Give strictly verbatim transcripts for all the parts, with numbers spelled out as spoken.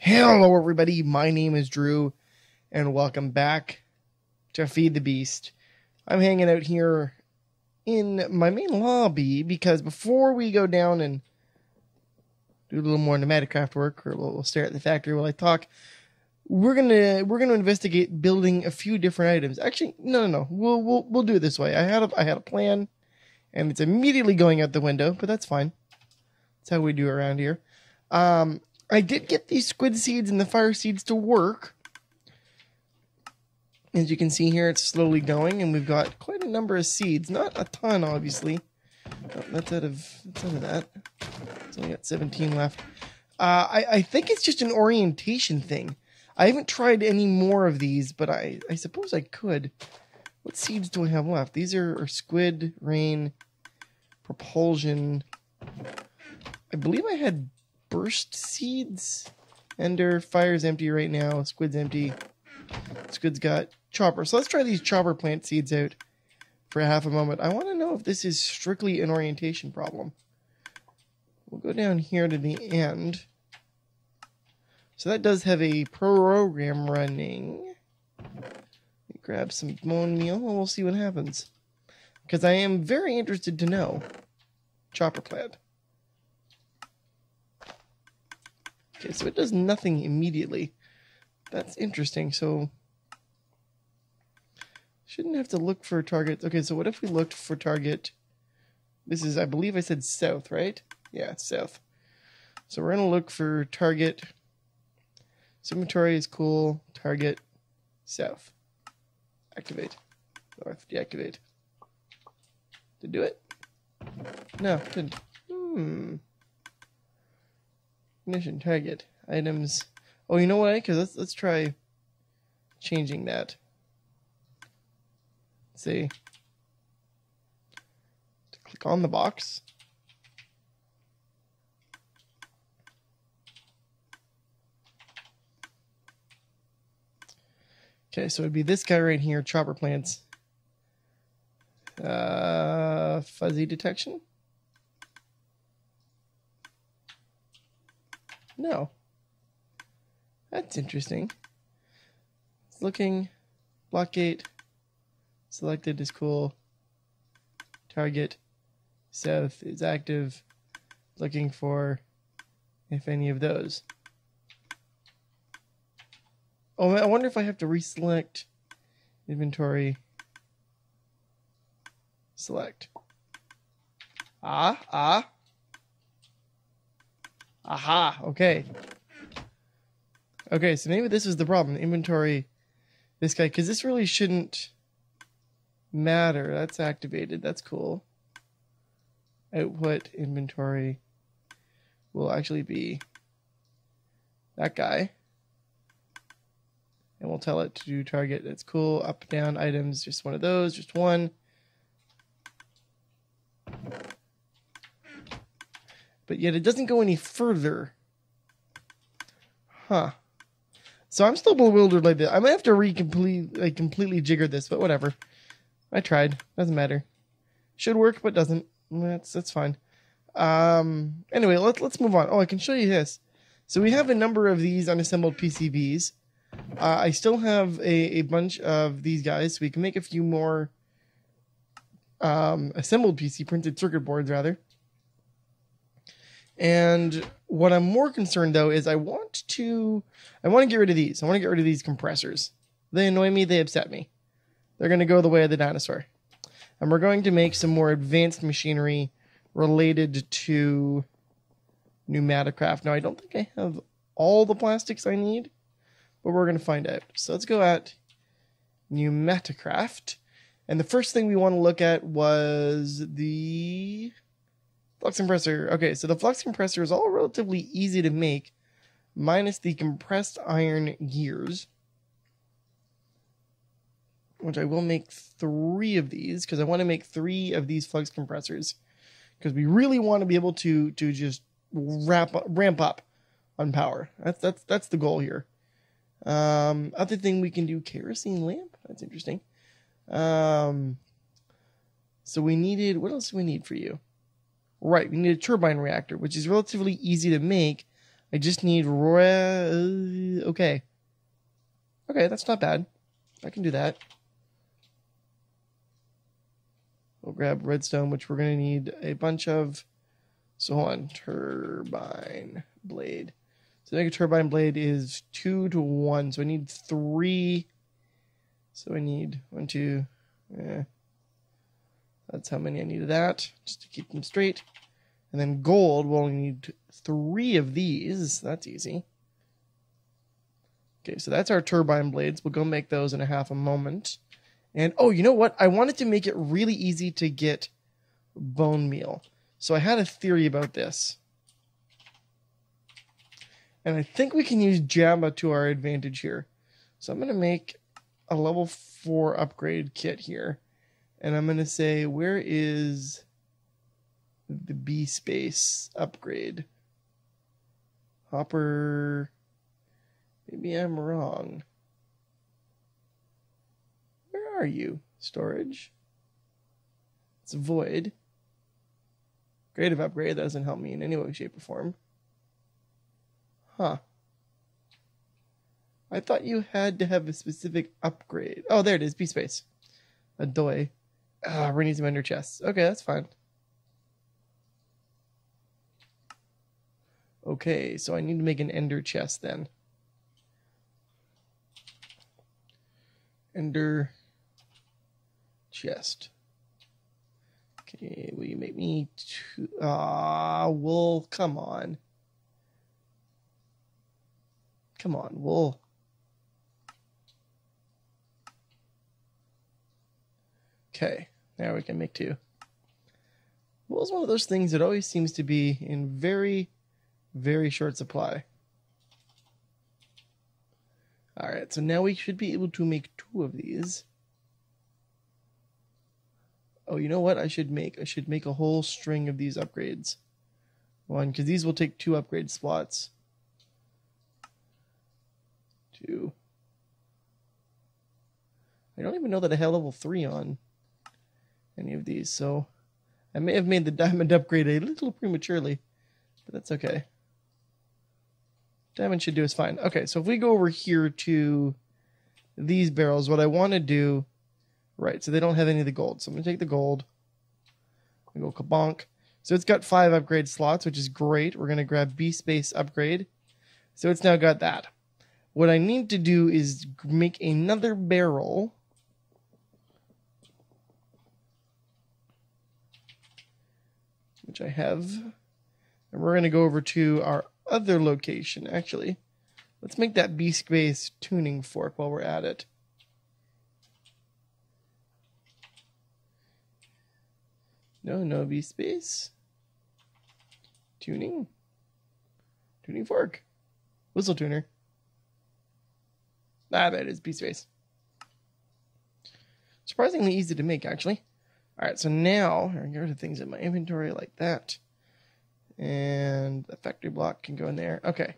Hello everybody, my name is Drew, and welcome back to Feed the Beast. I'm hanging out here in my main lobby because before we go down and do a little more PneumaticCraft work, or we'll stare at the factory while I talk, we're gonna we're gonna investigate building a few different items. Actually, no, no, no, we'll we'll we'll do it this way. I had a I had a plan, and it's immediately going out the window, but that's fine. That's how we do around here. Um. I did get these squid seeds and the fire seeds to work. As you can see here, it's slowly going, and we've got quite a number of seeds. Not a ton, obviously. Oh, that's out of, that's out of that. So we got seventeen left. Uh, I, I think it's just an orientation thing. I haven't tried any more of these, but I, I suppose I could. What seeds do I have left? These are, are squid, rain, propulsion. I believe I had burst seeds. Ender, fire's empty right now. Squid's empty. Squid's got chopper. So let's try these chopper plant seeds out for half a moment. I want to know if this is strictly an orientation problem. We'll go down here to the end. So that does have a program running. Let me grab some bone meal and we'll see what happens, because I am very interested to know. Chopper plant. Okay, so it does nothing immediately. That's interesting. So shouldn't have to look for targets. Okay, so what if we looked for target? This is, I believe I said south, right? Yeah, south. So we're gonna look for target. Cemetery is cool. Target south. Activate. North. Deactivate. Did it do it? No, didn't. Hmm. Mission target items. Oh, you know what? Because let's let's try changing that. Let's see, click on the box. Okay, so it'd be this guy right here. Chopper plants. Uh, fuzzy detection. No. That's interesting. It's looking. Block gate. Selected is cool. Target. South is active. Looking for if any of those. Oh, I wonder if I have to reselect inventory. Select. Ah, ah. Aha, okay. Okay, so maybe this is the problem. Inventory, this guy, because this really shouldn't matter. That's activated, that's cool. Output inventory will actually be that guy. And we'll tell it to do target, that's cool. Up, down, items, just one of those, just one. But yet it doesn't go any further. Huh. So I'm still bewildered like this. I might have to re-complete, like, completely jigger this, but whatever. I tried. Doesn't matter. Should work, but doesn't. That's that's fine. Um, anyway, let's, let's move on. Oh, I can show you this. So we have a number of these unassembled P C Bs. Uh, I still have a, a bunch of these guys, so we can make a few more um, assembled P C, printed circuit boards, rather. And what I'm more concerned though is I want to, I want to get rid of these. I want to get rid of these compressors. They annoy me. They upset me. They're going to go the way of the dinosaur. And we're going to make some more advanced machinery related to PneumaticCraft. Now, I don't think I have all the plastics I need, but we're going to find out. So let's go at PneumaticCraft. And the first thing we want to look at was the flux compressor. Okay, so the flux compressor is all relatively easy to make, minus the compressed iron gears, which I will make three of these, because I want to make three of these flux compressors, because we really want to be able to to just wrap up, ramp up on power. That's that's that's the goal here. Um, other thing we can do, kerosene lamp. That's interesting. Um, so we needed, what else do we need for you? Right, we need a turbine reactor, which is relatively easy to make. I just need re- okay. Okay, that's not bad. I can do that. We'll grab redstone, which we're going to need a bunch of. So hold on, turbine blade. So the turbine blade is two to one. So I need three. So I need one, two. Eh. That's how many I need of that, just to keep them straight. And then gold, we'll only need three of these. That's easy. Okay, so that's our turbine blades. We'll go make those in a half a moment. And, oh, you know what? I wanted to make it really easy to get bone meal. So I had a theory about this. And I think we can use Jabba to our advantage here. So I'm going to make a level four upgrade kit here. And I'm going to say, where is the B space upgrade? Hopper. Maybe I'm wrong. Where are you? Storage. It's void. Creative upgrade. That doesn't help me in any way, shape, or form. Huh. I thought you had to have a specific upgrade. Oh, there it is. B space. Adoy. Ah, we need some under chests. Okay, that's fine. Okay, so I need to make an ender chest then. Ender chest. Okay, will you make me two? Ah, wool. Come on. Come on, wool. Okay, now we can make two. Wool is one of those things that always seems to be in very... very short supply. All right, so now we should be able to make two of these. Oh, you know what I should make? I should make a whole string of these upgrades. One, because these will take two upgrade slots. Two. I don't even know that I had level three on any of these, so I may have made the diamond upgrade a little prematurely, but that's okay. Diamond should do is fine. Okay, so if we go over here to these barrels, what I want to do, right, so they don't have any of the gold. So I'm going to take the gold. I'm going to go kabonk. So it's got five upgrade slots, which is great. We're going to grab B space upgrade. So it's now got that. What I need to do is make another barrel. Which I have. And we're going to go over to our other location, actually. Let's make that B-space tuning fork while we're at it. No, no B-space. Tuning. Tuning fork. Whistle tuner. Ah, that is B-space. Surprisingly easy to make, actually. All right, so now, I'm going to get rid of things in my inventory like that. And the factory block can go in there. Okay,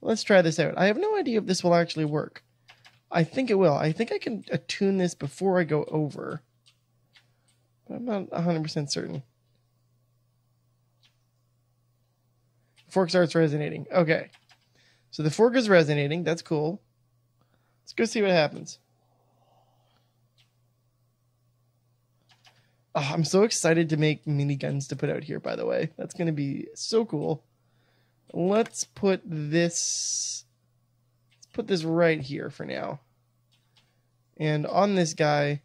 let's try this out. I have no idea if this will actually work. I think it will. I think I can attune this before I go over. But I'm not one hundred percent certain. The fork starts resonating. Okay, so the fork is resonating. That's cool. Let's go see what happens. Oh, I'm so excited to make miniguns to put out here, by the way. That's going to be so cool. Let's put this... Let's put this right here for now. And on this guy...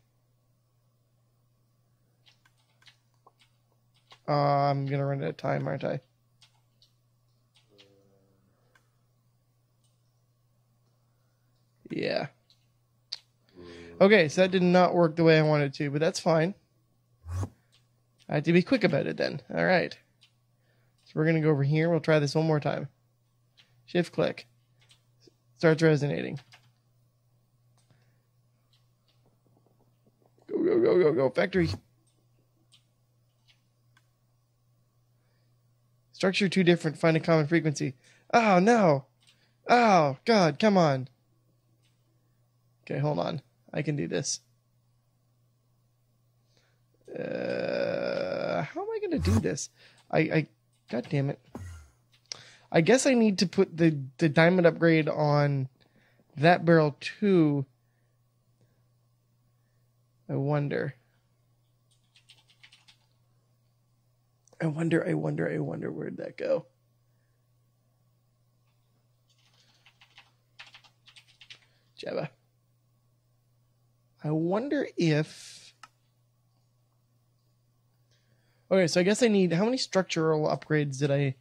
Uh, I'm going to run out of time, aren't I? Yeah. Okay, so that did not work the way I wanted to, but that's fine. I have to be quick about it then. All right. So we're going to go over here. We'll try this one more time. Shift click. Starts resonating. Go, go, go, go, go. Factory. Structure too different. Find a common frequency. Oh, no. Oh, God. Come on. Okay, hold on. I can do this. Uh, how am I going to do this? I, I, God damn it. I guess I need to put the, the diamond upgrade on that barrel too. I wonder. I wonder, I wonder, I wonder, where'd that go? Jabba. I wonder if... Okay, so I guess I need... How many structural upgrades did I...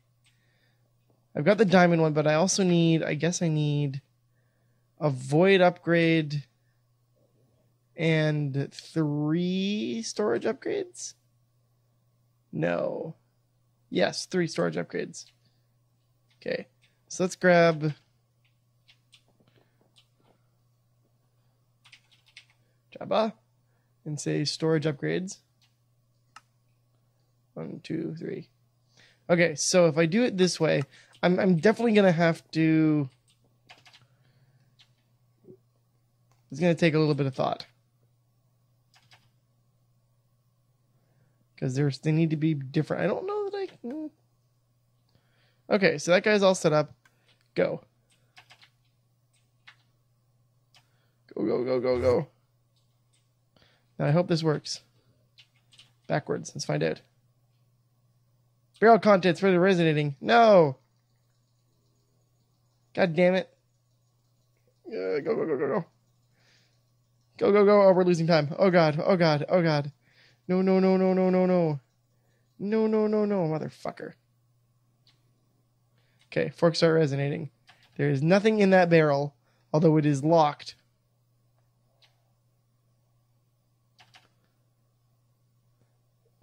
I've got the diamond one, but I also need... I guess I need a void upgrade and three storage upgrades? No. Yes, three storage upgrades. Okay, so let's grab... Jabba, and say storage upgrades. One, two, three. Okay, so if I do it this way, I'm, I'm definitely going to have to... It's going to take a little bit of thought. Because there's they need to be different. I don't know that I can... Okay, so that guy's all set up. Go. Go, go, go, go, go. Now, I hope this works. Backwards. Let's find out. Barrel contents really resonating. No! God damn it. Uh, go, go, go, go, go. Go, go, go. Oh, we're losing time. Oh, God. Oh, God. Oh, God. No, no, no, no, no, no, no. No, no, no, no, motherfucker. Okay, forks are resonating. There is nothing in that barrel, although it is locked.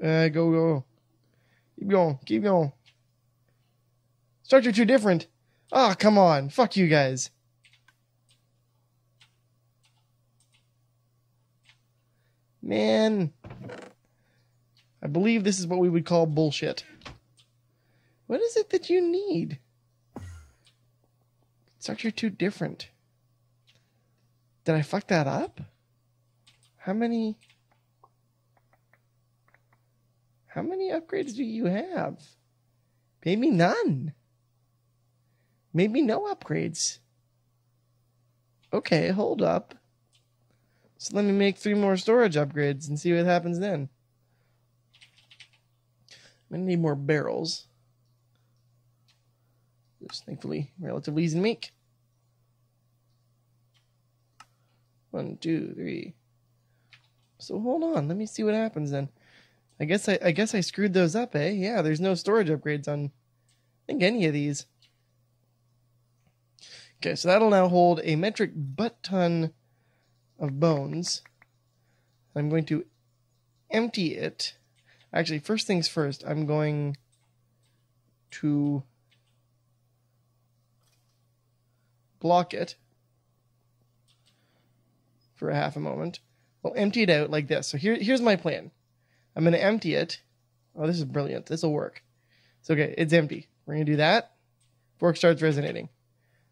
Uh, go, go. Keep going. Keep going. Structure too different. Ah, oh, come on. Fuck you guys. Man. I believe this is what we would call bullshit. What is it that you need? Structure too different. Did I fuck that up? How many... How many upgrades do you have? Maybe none. Maybe no upgrades. Okay, hold up. So let me make three more storage upgrades and see what happens then. I'm going to need more barrels. Just thankfully relatively easy to make. One, two, three. So hold on. Let me see what happens then. I guess I, I guess I screwed those up, eh? Yeah, there's no storage upgrades on, I think, any of these. Okay, so that'll now hold a metric butt-ton of bones. I'm going to empty it. Actually, first things first, I'm going to block it for a half a moment. We'll empty it out like this. So here, here's my plan. I'm going to empty it. Oh, this is brilliant. This will work. It's okay. It's empty. We're going to do that. Fork starts resonating.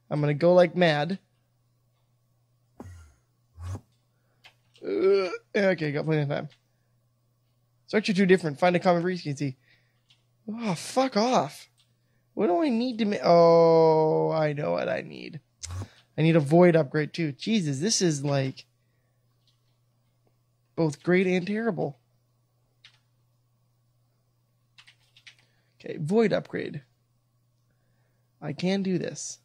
I'm going to go like mad. Uh, okay, got plenty of time. Structure too different. Find a common frequency. Oh, fuck off. What do I need to make? Oh, I know what I need. I need a void upgrade too. Jesus, this is like both great and terrible. Okay, void upgrade. I can do this.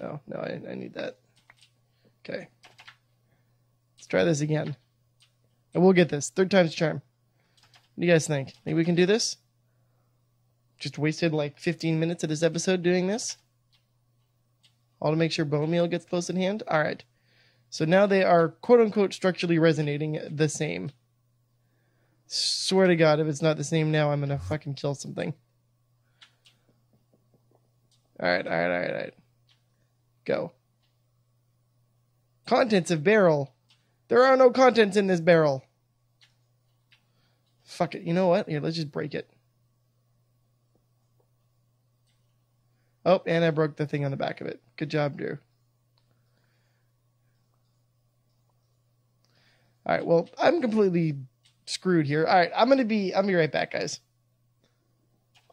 Oh, no, I, I need that. Okay. Let's try this again. I will get this. Third time's charm. What do you guys think? Think we can do this? Just wasted like fifteen minutes of this episode doing this? All to make sure bone meal gets close at hand? All right. So now they are quote-unquote structurally resonating the same. Swear to God, if it's not the same now, I'm gonna fucking kill something. Alright, alright, alright, alright. Go. Contents of barrel. There are no contents in this barrel. Fuck it. You know what? Here, let's just break it. Oh, and I broke the thing on the back of it. Good job, Drew. Alright, well, I'm completely... screwed here. All right, I'm gonna be. I'll be right back, guys.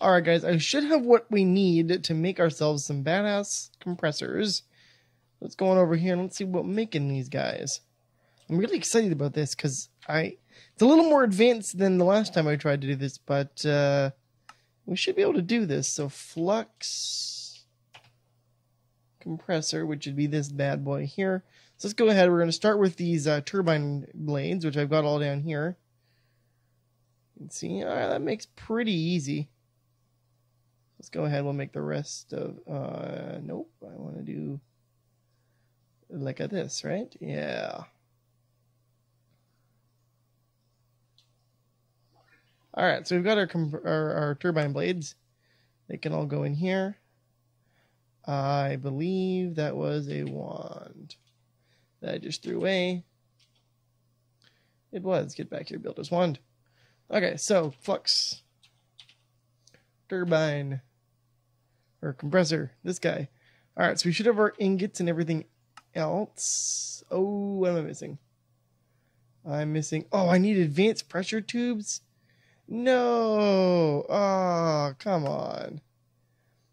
All right, guys, I should have what we need to make ourselves some badass compressors. Let's go on over here and let's see what making these guys. I'm really excited about this because I it's a little more advanced than the last time I tried to do this, but uh, we should be able to do this. So flux compressor, which would be this bad boy here. So let's go ahead. We're going to start with these uh, turbine blades, which I've got all down here. Let's see. All right, that makes pretty easy. Let's go ahead. We'll make the rest of. Uh, nope. I want to do like a this, right? Yeah. All right. So we've got our our, our turbine blades. They can all go in here. I believe that was a wand that I just threw away. It was. Get back here, builder's wand. Okay. So flux. Turbine or compressor, this guy. All right, so we should have our ingots and everything else. Oh, what am I missing? I'm missing. Oh, I need advanced pressure tubes. No. Oh, come on.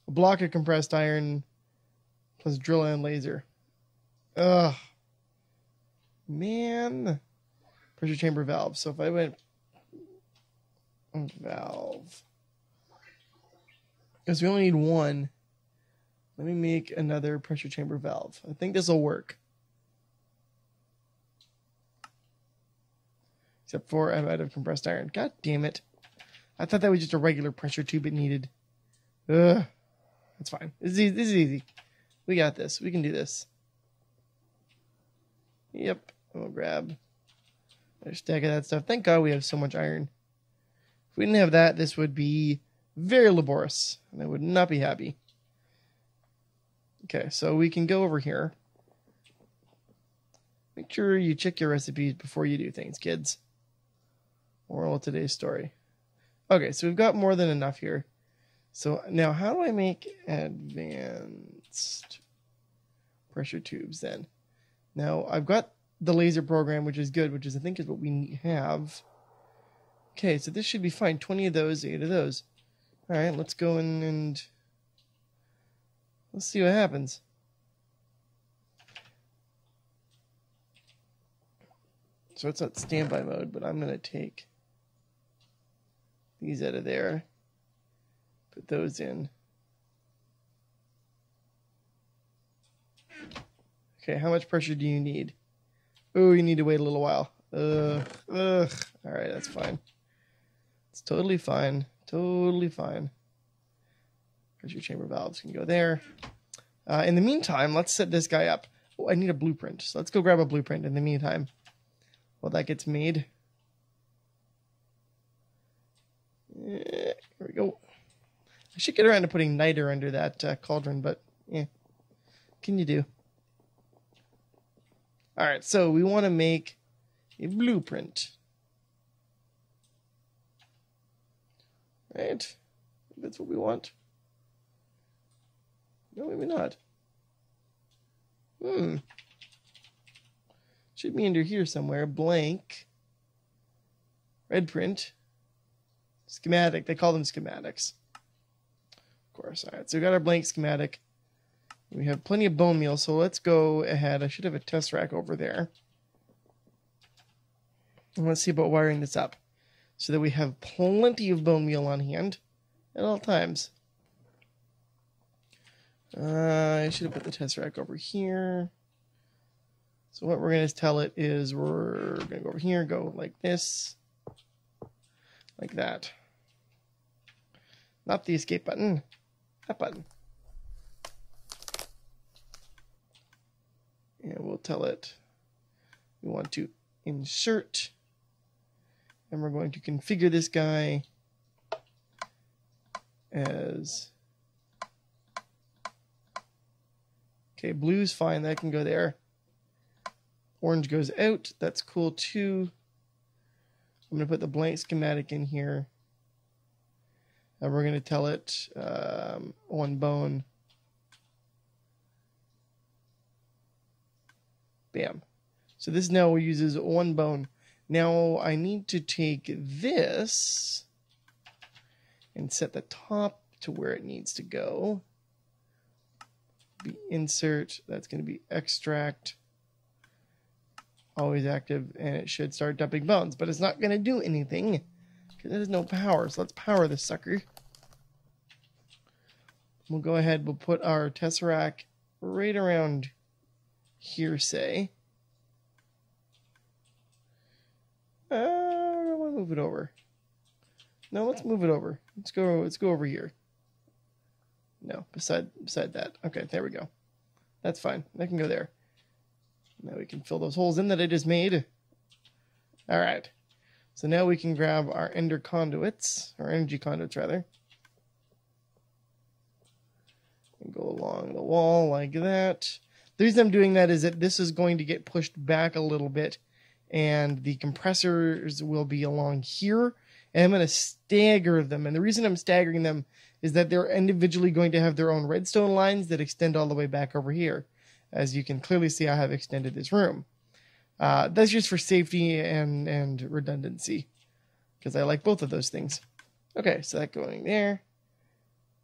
A block of compressed iron plus drill and laser. Ugh. Man. Pressure chamber valve. So if I went valve. Because we only need one. Let me make another pressure chamber valve. I think this will work. Except for I'm out of compressed iron. God damn it. I thought that was just a regular pressure tube it needed. Ugh. That's fine. This is easy. This is easy. We got this. We can do this. Yep. We'll grab a stack of that stuff. Thank God we have so much iron. If we didn't have that, this would be very laborious, and I would not be happy. Okay, so we can go over here. Make sure you check your recipes before you do things, kids. Moral of today's story. Okay, so we've got more than enough here. So now how do I make advanced pressure tubes then? Now I've got the laser program, which is good, which is I think is what we have. Okay, so this should be fine. twenty of those, eight of those. All right, let's go in and let's see what happens. So it's not standby mode, but I'm going to take these out of there, put those in. Okay, how much pressure do you need? Oh, you need to wait a little while. Ugh, ugh. All right, that's fine. It's totally fine. Totally fine. Pressure chamber valves can go there. Uh, in the meantime, let's set this guy up. Oh, I need a blueprint. So let's go grab a blueprint in the meantime. While that gets made. Eh, here we go. I should get around to putting niter under that uh, cauldron, but yeah. Can you do? Alright, so we want to make a blueprint. Right? That's what we want. No, maybe not. Hmm. Should be under here somewhere. Blank. Red print. Schematic. They call them schematics. Of course. All right. So we've got our blank schematic. We have plenty of bone meal. So let's go ahead. I should have a test rack over there. And let's see about wiring this up. So that we have plenty of bone meal on hand at all times. Uh, I should have put the Tesseract over here. So what we're going to tell it is we're going to go over here, go like this, like that. Not the escape button, that button. And we'll tell it we want to insert. And we're going to configure this guy as, okay, blue's fine, that can go there. Orange goes out, that's cool too. I'm gonna put the blank schematic in here. And we're gonna tell it um, on bone. Bam. So this now uses on bone. Now I need to take this and set the top to where it needs to go. Be insert, that's going to be extract, always active, and it should start dumping bones, but it's not going to do anything because there's no power. So let's power this sucker. We'll go ahead, we'll put our Tesseract right around here, say. Uh, I don't want to move it over. No, let's move it over. Let's go, let's go over here. No, beside beside that. Okay, there we go. That's fine. That can go there. Now we can fill those holes in that I just made. All right. So now we can grab our ender conduits, or energy conduits rather. And go along the wall like that. The reason I'm doing that is that this is going to get pushed back a little bit, and the compressors will be along here. And I'm going to stagger them. And the reason I'm staggering them is that they're individually going to have their own redstone lines that extend all the way back over here. As you can clearly see, I have extended this room. Uh, that's just for safety and, and redundancy, because I like both of those things. Okay, so that going there.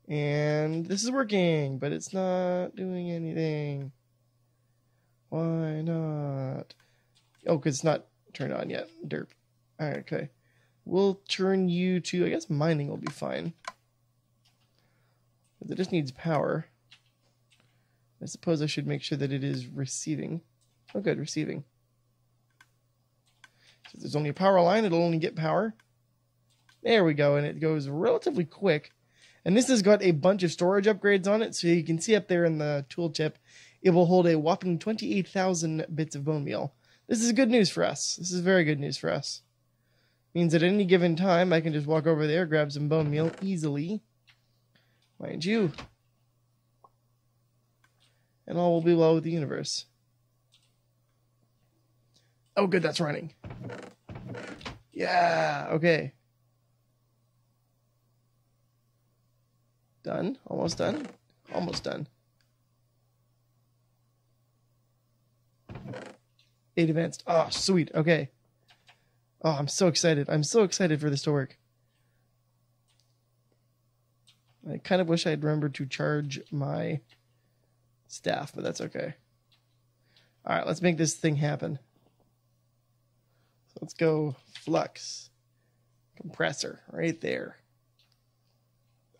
And this is working, but it's not doing anything. Why not? Oh, because it's not turned on yet. Derp. All right, okay. We'll turn you to, I guess mining will be fine. It just needs power. I suppose I should make sure that it is receiving. Oh good, receiving. So there's only a power line, it'll only get power. There we go, and it goes relatively quick. And this has got a bunch of storage upgrades on it, so you can see up there in the tooltip, it will hold a whopping twenty-eight thousand bits of bone meal. This is good news for us. This is very good news for us. Means at any given time, I can just walk over there, grab some bone meal easily. Mind you. And all will be well with the universe. Oh good, that's running. Yeah, okay. Done, almost done, almost done. Eight advanced, oh sweet, okay. Oh, I'm so excited. I'm so excited for this to work. I kind of wish I'd remembered to charge my staff, but that's okay. All right, let's make this thing happen. So let's go flux compressor right there.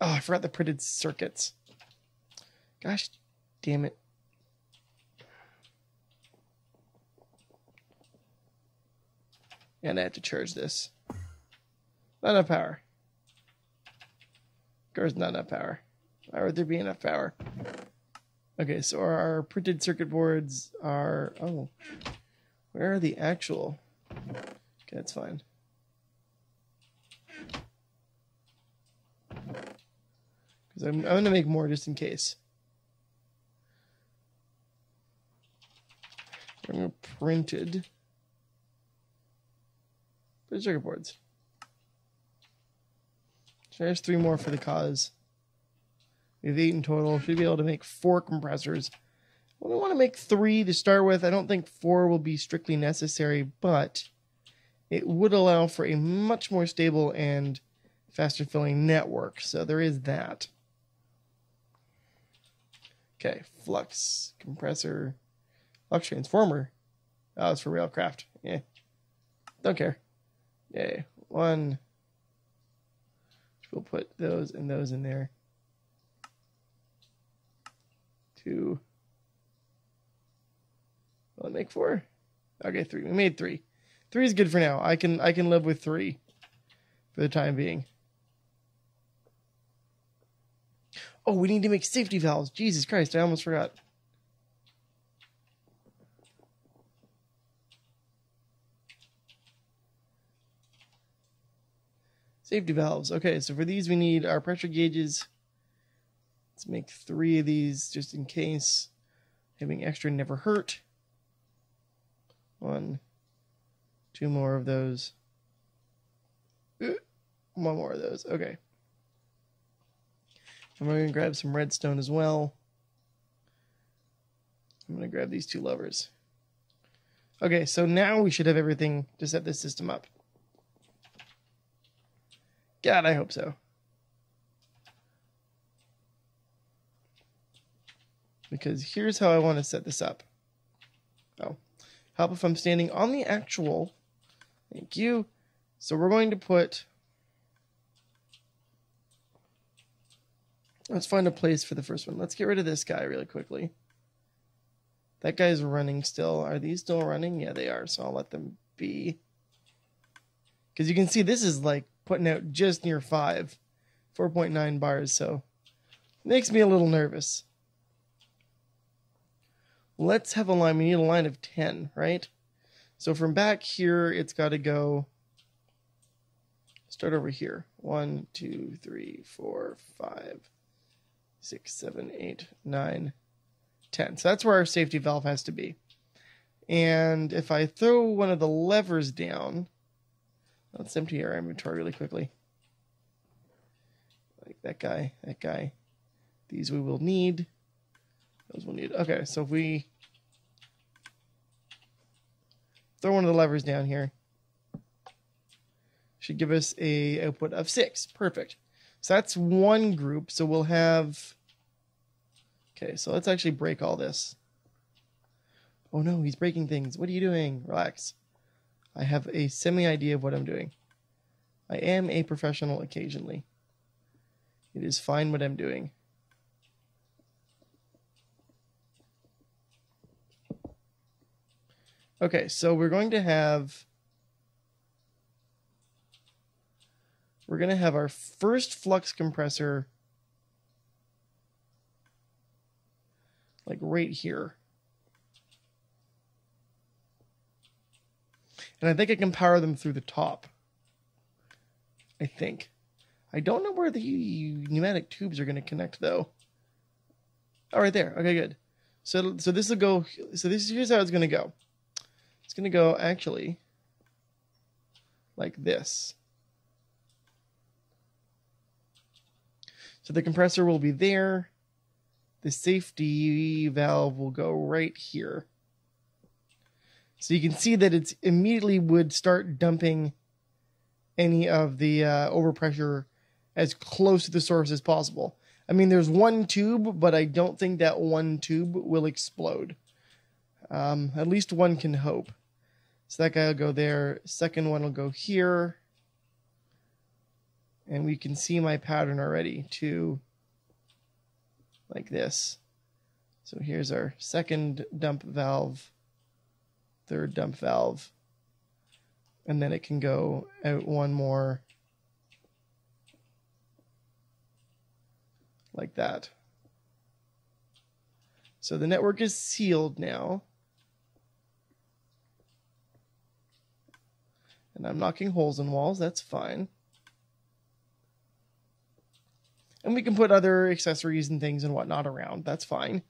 Oh, I forgot the printed circuits. Gosh, damn it. And I have to charge this. Not enough power. Of course, not enough power. Why would there be enough power? Okay, so our printed circuit boards are... Oh, where are the actual... Okay, that's fine. Because I'm, I'm going to make more just in case. I'm going to printed... Printed circuit boards. So there's three more for the cause. We have eight in total. Should be able to make four compressors. I only want to make three to start with. I don't think four will be strictly necessary, but it would allow for a much more stable and faster filling network. So there is that. Okay, flux compressor, flux transformer. Oh, it's for railcraft. Yeah, don't care. Yay, one. We'll put those and those in there. Two. Will it make four? Okay, three. We made three. Three is good for now. I can I can live with three for the time being. Oh, we need to make safety valves. Jesus Christ, I almost forgot. Safety valves. Okay, so for these we need our pressure gauges. Let's make three of these just in case. Having extra never hurt. One. Two more of those. One more of those. Okay. I'm going to grab some redstone as well. I'm going to grab these two levers. Okay, so now we should have everything to set this system up. God, I hope so. because here's how I want to set this up. Oh, help if I'm standing on the actual. Thank you. So we're going to put, let's find a place for the first one. Let's get rid of this guy really quickly. That guy's running still. Are these still running? Yeah, they are. So I'll let them be. Because you can see this is like putting out just near five, four point nine bars. So it makes me a little nervous. Let's have a line. We need a line of ten, right? So from back here, it's got to go. Start over here. One, two, three, four, five, six, seven, eight, nine, ten. So that's where our safety valve has to be. And if I throw one of the levers down, let's empty our inventory really quickly. Like that guy, that guy. These we will need. Those we'll need. Okay, so if we throw one of the levers down here, should give us a output of six. Perfect. So that's one group. So we'll have, okay, so let's actually break all this. Oh no, he's breaking things. What are you doing? Relax. I have a semi-idea of what I'm doing. I am a professional occasionally. It is fine what I'm doing. Okay, so we're going to have, we're going to have our first flux compressor like right here. And I think I can power them through the top. I think. I don't know where the pneumatic tubes are going to connect though. Oh, right there. Okay, good. So so this will go, so this here's how it's going to go. It's going to go actually like this. So the compressor will be there. The safety valve will go right here. So you can see that it's immediately would start dumping any of the uh, overpressure as close to the source as possible. I mean, there's one tube, but I don't think that one tube will explode. Um, at least one can hope. So that guy will go there. Second one will go here. And we can see my pattern already to like this. So here's our second dump valve, third dump valve, and then it can go out one more like that. So the network is sealed now. And I'm knocking holes in walls, that's fine. And we can put other accessories and things and whatnot around. That's fine.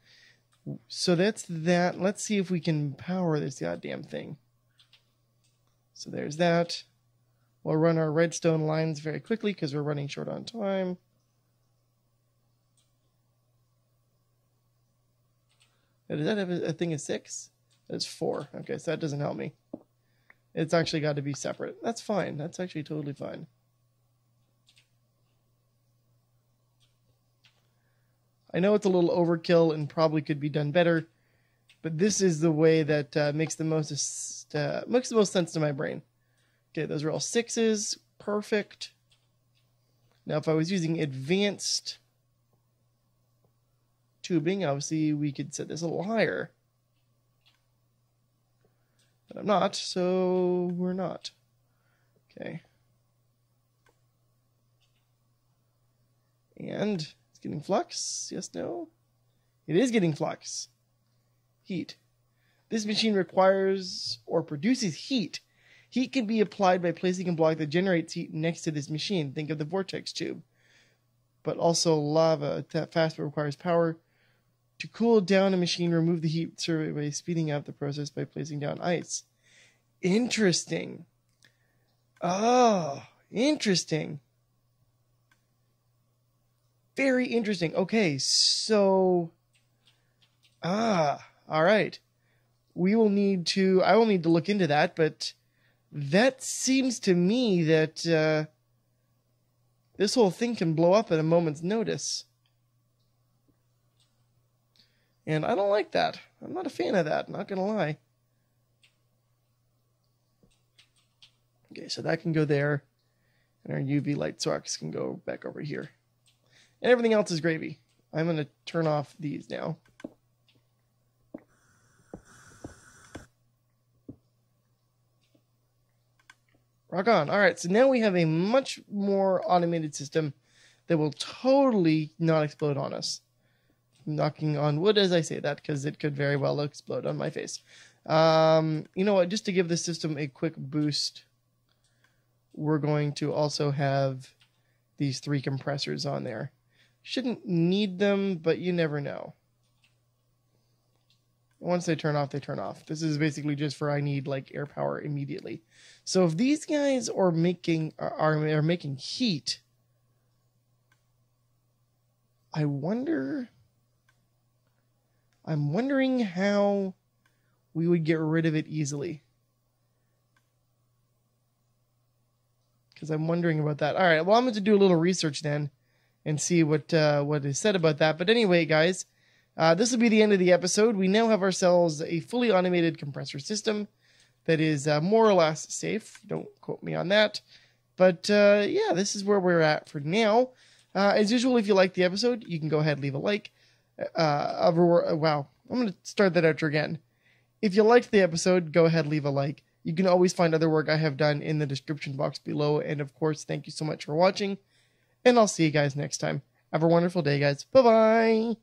So that's that. Let's see if we can power this goddamn thing. So there's that. We'll run our redstone lines very quickly because we're running short on time. Does that have a thing of six? That's four. Okay, so that doesn't help me. It's actually got to be separate. That's fine. That's actually totally fine. I know it's a little overkill and probably could be done better, but this is the way that uh, makes the most uh, makes the most sense to my brain. Okay, those are all sixes. Perfect. Now, if I was using advanced tubing, obviously we could set this a little higher. But I'm not, so we're not. Okay. And getting flux? Yes, no? It is getting flux. Heat. This machine requires or produces heat. Heat can be applied by placing a block that generates heat next to this machine. Think of the vortex tube. But also lava. That fast but requires power. To cool down a machine, remove the heat by speeding up the process by placing down ice. Interesting. Oh, interesting. Very interesting. Okay, so, ah, all right. We will need to, I will need to look into that, but that seems to me that uh, this whole thing can blow up at a moment's notice. And I don't like that. I'm not a fan of that, not gonna lie. Okay, so that can go there. And our U V light sockets can go back over here. And everything else is gravy. I'm gonna turn off these now. Rock on. All right, so now we have a much more automated system that will totally not explode on us. I'm knocking on wood as I say that because it could very well explode on my face. Um, you know what? Just to give the system a quick boost, we're going to also have these three compressors on there. Shouldn't need them, but you never know. Once they turn off, they turn off. This is basically just for I need like air power immediately. So if these guys are making are are making heat, I wonder. I'm wondering how we would get rid of it easily. Because I'm wondering about that. All right. Well, I'm going to do a little research then, and see what uh, what is said about that. But anyway, guys. Uh, this will be the end of the episode. We now have ourselves a fully automated compressor system that is uh, more or less safe. Don't quote me on that. But uh, yeah, this is where we're at for now. Uh, as usual, if you liked the episode, you can go ahead and leave a like. Uh, over, wow, I'm going to start that outro again. If you liked the episode, go ahead and leave a like. You can always find other work I have done in the description box below. And of course, thank you so much for watching. And I'll see you guys next time. Have a wonderful day, guys. Bye-bye.